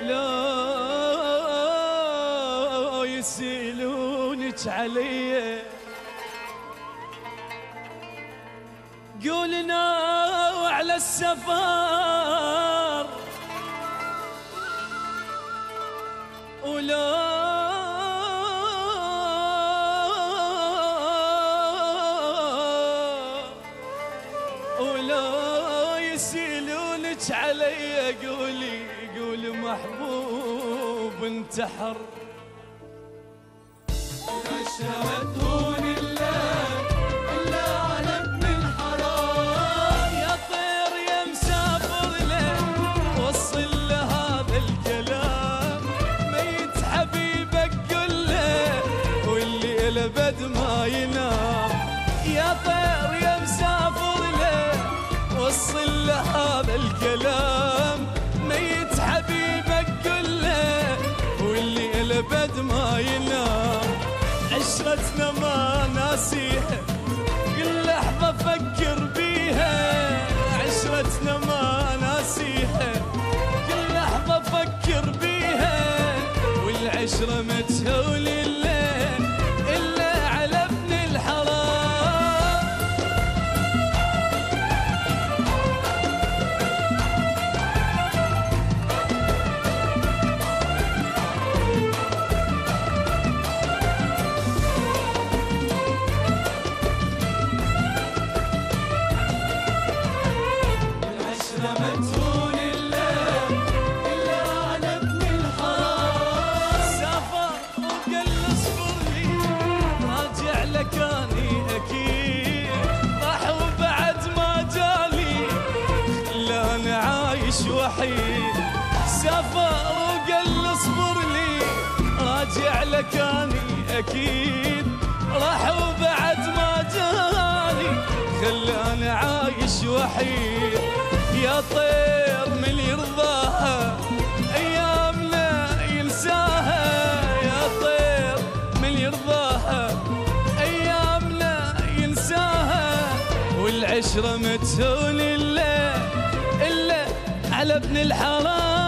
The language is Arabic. لو يسألونك علي قولنا وعلى السفر، ولو يسألونك علي قولي قولي محبوب انتحر. ما شهدتون إلا على ابن الحرام. يا طير يا مسافر ليه وصل لهذا الكلام؟ ميت حبيبك قله واللي الأبد ما ينام. يا طير يا مسافر ليه وصل لهذا الكلام؟ ميت حبيبك كله واللي الابد ما ينام. عشرتنا ما ناسيها كل لحظه افكر بيها، عشرتنا ما ناسيها كل لحظه افكر بيها، والعشره متهول الليل الا على ابن الحرام. سافر وقال اصبر لي راجع لكاني اكيد، راح وبعد ما جاني خلاني عايش وحيد. يا طير من يرضاها ايامنا ينساها، يا طير من يرضاها ايامنا ينساها، والعشره متهون الليل على ابن الحرام.